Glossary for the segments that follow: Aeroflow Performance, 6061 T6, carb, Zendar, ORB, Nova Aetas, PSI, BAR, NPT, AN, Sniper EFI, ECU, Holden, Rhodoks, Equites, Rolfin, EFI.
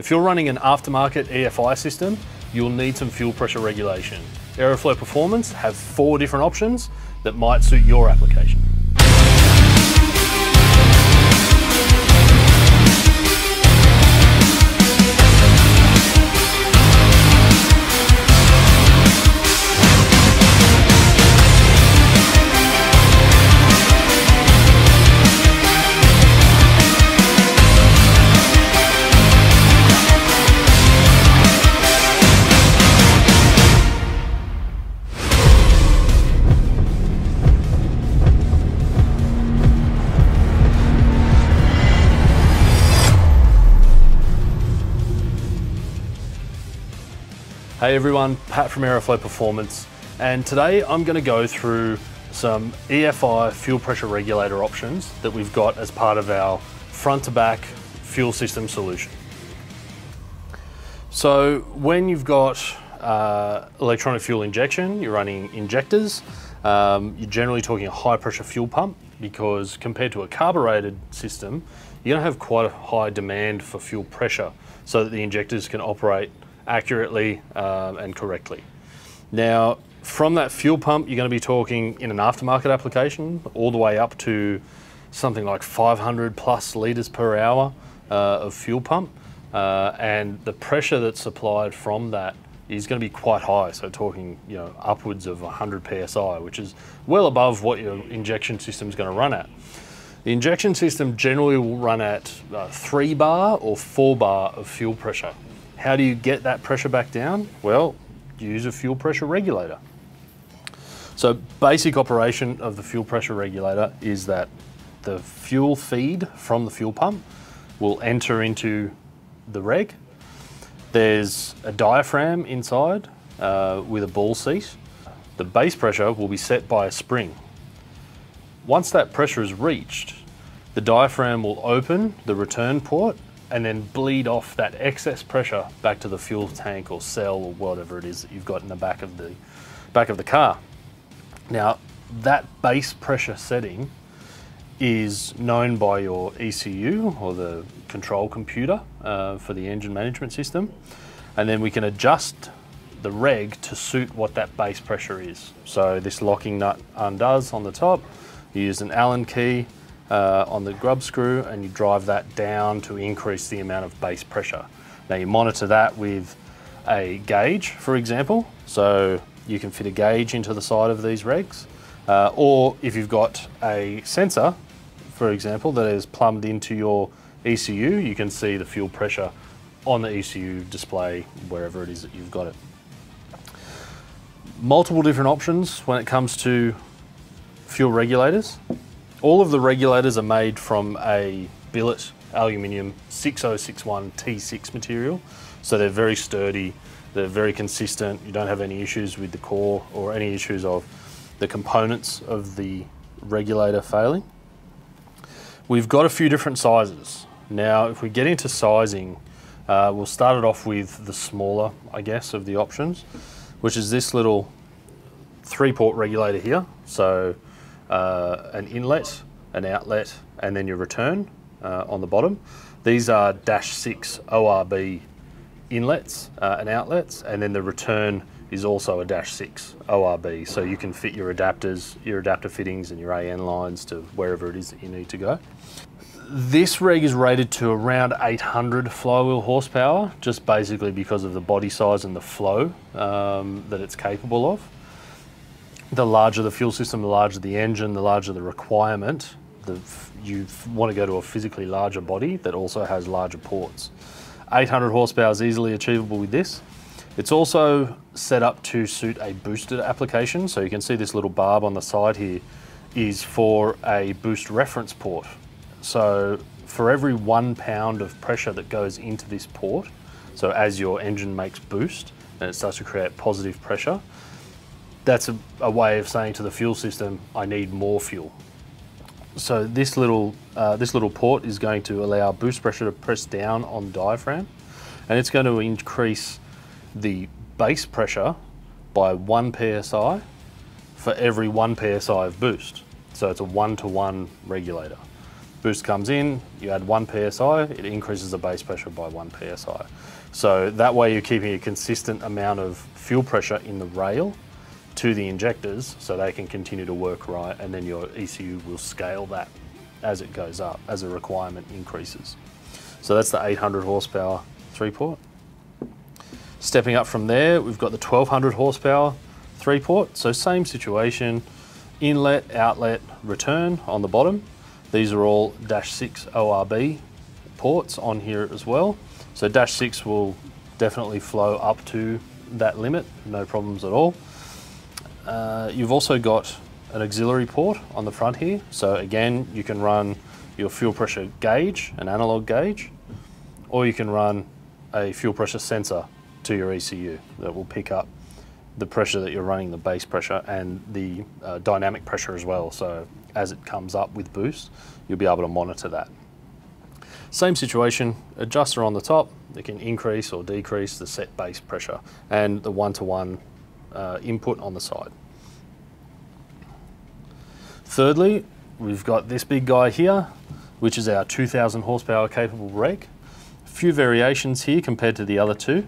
If you're running an aftermarket EFI system, you'll need some fuel pressure regulation. Aeroflow Performance have 4 different options that might suit your application. Hey everyone, Pat from Aeroflow Performance, and today I'm going to go through some EFI fuel pressure regulator options that we've got as part of our front to back fuel system solution. So when you've got electronic fuel injection, you're running injectors, you're generally talking a high pressure fuel pump, because compared to a carbureted system, you're going to have quite a high demand for fuel pressure so that the injectors can operate accurately and correctly. Now, from that fuel pump, you're going to be talking in an aftermarket application all the way up to something like 500 plus litres per hour of fuel pump, and the pressure that's supplied from that is going to be quite high, so talking, you know, upwards of 100 PSI, which is well above what your injection system is going to run at. The injection system generally will run at 3 bar or 4 bar of fuel pressure. How do you get that pressure back down? Well, use a fuel pressure regulator. So basic operation of the fuel pressure regulator is that the fuel feed from the fuel pump will enter into the reg. There's a diaphragm inside with a ball seat. The base pressure will be set by a spring. Once that pressure is reached, the diaphragm will open the return port and then bleed off that excess pressure back to the fuel tank or cell or whatever it is that you've got in the back of the car. Now, that base pressure setting is known by your ECU, or the control computer for the engine management system, and then we can adjust the reg to suit what that base pressure is. So this locking nut undoes on the top. You use an Allen key on the grub screw, and you drive that down to increase the amount of base pressure. Now, you monitor that with a gauge, for example, so you can fit a gauge into the side of these regs, or if you've got a sensor, for example, that is plumbed into your ECU, you can see the fuel pressure on the ECU display wherever it is that you've got it. Multiple different options when it comes to fuel regulators. All of the regulators are made from a billet aluminium 6061 T6 material, so they're very sturdy, they're very consistent, you don't have any issues with the core or any issues of the components of the regulator failing. We've got a few different sizes. Now, if we get into sizing, we'll start it off with the smaller, I guess, of the options, which is this little 3-port regulator here. So an inlet, an outlet, and then your return on the bottom. These are -6 ORB inlets and outlets, and then the return is also a -6 ORB, so you can fit your adapters, your adapter fittings and your AN lines to wherever it is that you need to go. This rig is rated to around 800 flywheel horsepower, just basically because of the body size and the flow that it's capable of. The larger the fuel system, the larger the engine, the larger the requirement, you want to go to a physically larger body that also has larger ports. 800 horsepower is easily achievable with this. It's also set up to suit a boosted application. So you can see this little barb on the side here is for a boost reference port. So for every 1 pound of pressure that goes into this port, so as your engine makes boost and it starts to create positive pressure, that's a way of saying to the fuel system, I need more fuel. So this little port is going to allow boost pressure to press down on the diaphragm, and it's going to increase the base pressure by 1 PSI for every 1 PSI of boost. So it's a 1-to-1 regulator. Boost comes in, you add 1 PSI, it increases the base pressure by 1 PSI. So that way you're keeping a consistent amount of fuel pressure in the rail to the injectors so they can continue to work right, and then your ECU will scale that as it goes up, as the requirement increases. So that's the 800 horsepower 3-port. Stepping up from there, we've got the 1200 horsepower 3-port. So same situation, inlet, outlet, return on the bottom. These are all -6 ORB ports on here as well. So -6 will definitely flow up to that limit, no problems at all. You've also got an auxiliary port on the front here. So again, you can run your fuel pressure gauge, an analog gauge, or you can run a fuel pressure sensor to your ECU that will pick up the pressure that you're running, the base pressure and the dynamic pressure as well. So as it comes up with boost, you'll be able to monitor that. Same situation, adjuster on the top, it can increase or decrease the set base pressure, and the one-to-one input on the side. Thirdly, we've got this big guy here, which is our 2000 horsepower capable reg. A few variations here compared to the other two.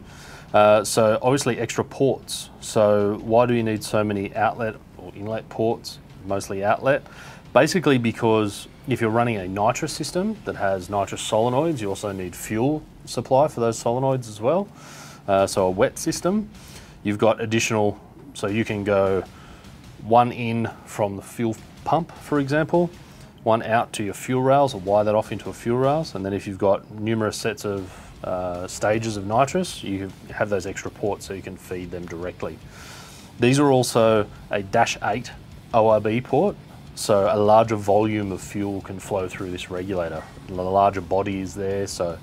So obviously extra ports. So why do you need so many outlet or inlet ports? Mostly outlet. Basically because if you're running a nitrous system that has nitrous solenoids, you also need fuel supply for those solenoids as well. So a wet system, you've got additional, so you can go one in from the fuel pump, for example, one out to your fuel rails, or wire that off into a fuel rails. And then if you've got numerous sets of stages of nitrous, you have those extra ports so you can feed them directly. These are also a -8 ORB port, so a larger volume of fuel can flow through this regulator. The larger body is there, so,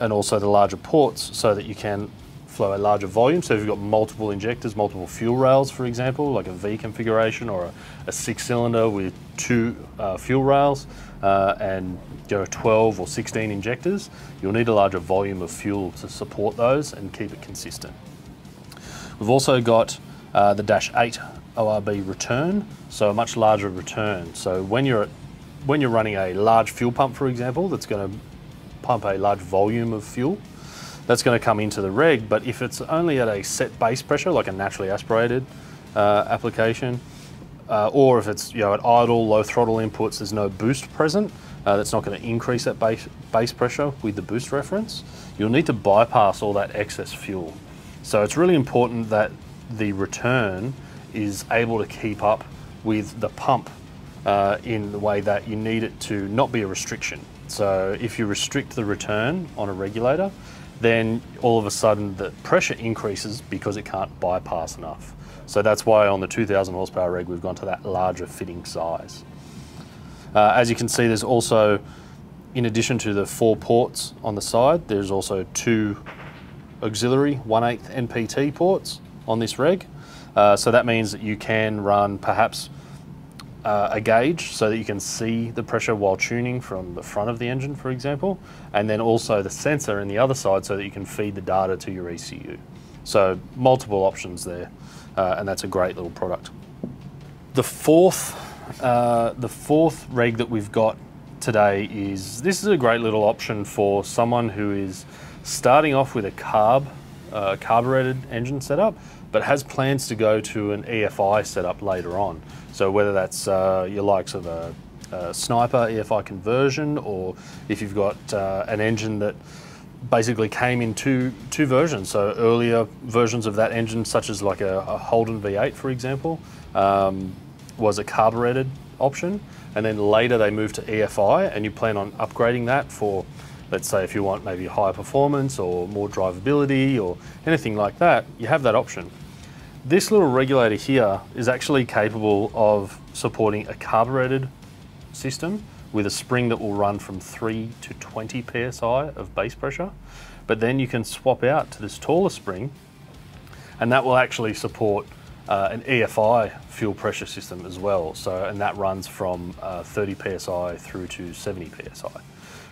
and also the larger ports so that you can flow a larger volume. So if you've got multiple injectors, multiple fuel rails, for example, like a V configuration or a 6-cylinder with 2 fuel rails and there are 12 or 16 injectors, you'll need a larger volume of fuel to support those and keep it consistent. We've also got the -8 ORB return, so a much larger return. So when you're running a large fuel pump, for example, that's going to pump a large volume of fuel, that's going to come into the reg. But if it's only at a set base pressure, like a naturally aspirated application, or if it's, you know, at idle, low throttle inputs, there's no boost present, that's not going to increase that base pressure with the boost reference. You'll need to bypass all that excess fuel. So it's really important that the return is able to keep up with the pump in the way that you need it to not be a restriction. So if you restrict the return on a regulator, then all of a sudden the pressure increases because it can't bypass enough. So that's why on the 2000 horsepower reg, we've gone to that larger fitting size. As you can see, there's also, in addition to the 4 ports on the side, there's also 2 auxiliary 1/8 NPT ports on this reg. So that means that you can run perhaps a gauge so that you can see the pressure while tuning from the front of the engine, for example, and then also the sensor in the other side so that you can feed the data to your ECU. So multiple options there, and that's a great little product. The fourth reg that we've got today is, this is a great little option for someone who is starting off with a carbureted engine setup, but has plans to go to an EFI setup later on. So whether that's your likes of a Sniper EFI conversion, or if you've got an engine that basically came in two versions, so earlier versions of that engine, such as like a Holden V8, for example, was a carbureted option, and then later they moved to EFI, and you plan on upgrading that for, let's say if you want maybe higher performance or more drivability or anything like that, you have that option. This little regulator here is actually capable of supporting a carbureted system with a spring that will run from 3 to 20 PSI of base pressure. But then you can swap out to this taller spring, and that will actually support an EFI fuel pressure system as well. So, and that runs from 30 PSI through to 70 PSI.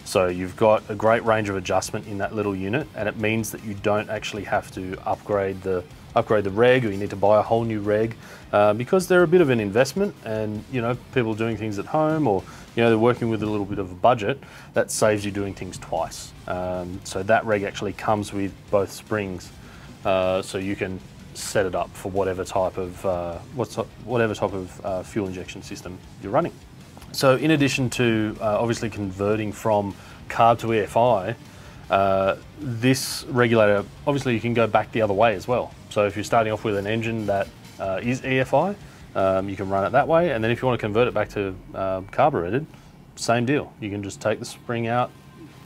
So you've got a great range of adjustment in that little unit, and it means that you don't actually have to upgrade the upgrade the reg, or you need to buy a whole new reg, because they're a bit of an investment, and you know, people doing things at home, or you know, they're working with a little bit of a budget, that saves you doing things twice. So that reg actually comes with both springs, so you can set it up for whatever type of fuel injection system you're running. So in addition to obviously converting from carb to EFI, this regulator, obviously you can go back the other way as well. So if you're starting off with an engine that is EFI, you can run it that way, and then if you want to convert it back to carbureted, same deal. You can just take the spring out,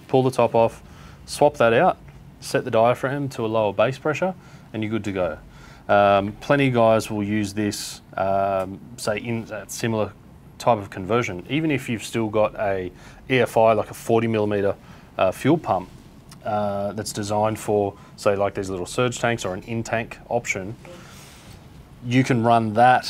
pull the top off, swap that out, set the diaphragm to a lower base pressure, and you're good to go. Plenty of guys will use this, say in that similar type of conversion, even if you've still got a EFI, like a 40mm fuel pump that's designed for, say, like these little surge tanks or an in-tank option. You can run that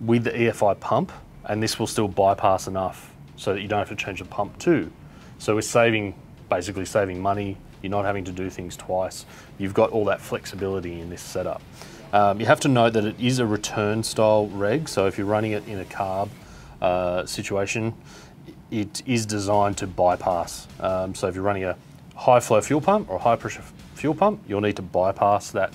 with the EFI pump, and this will still bypass enough so that you don't have to change the pump too. So we're saving, basically saving money. You're not having to do things twice. You've got all that flexibility in this setup. You have to note that it is a return style reg, so if you're running it in a carb situation, it is designed to bypass. So if you're running a high flow fuel pump or a high pressure fuel pump, you'll need to bypass that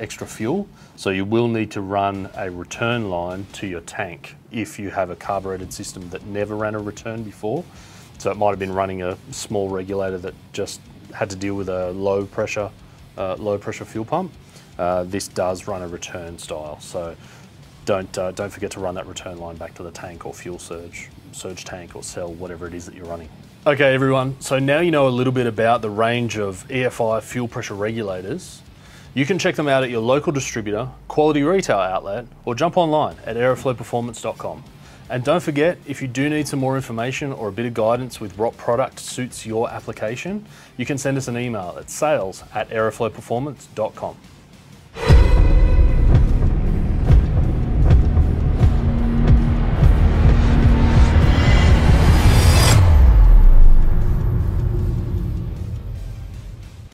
extra fuel. So you will need to run a return line to your tank if you have a carbureted system that never ran a return before. So it might have been running a small regulator that just had to deal with a low pressure fuel pump. This does run a return style, so don't forget to run that return line back to the tank or fuel surge tank or cell, whatever it is that you're running. Okay everyone, so now you know a little bit about the range of EFI fuel pressure regulators. You can check them out at your local distributor, quality retail outlet, or jump online at aeroflowperformance.com. And don't forget, if you do need some more information or a bit of guidance with what product suits your application, you can send us an email at sales@aeroflowperformance.com.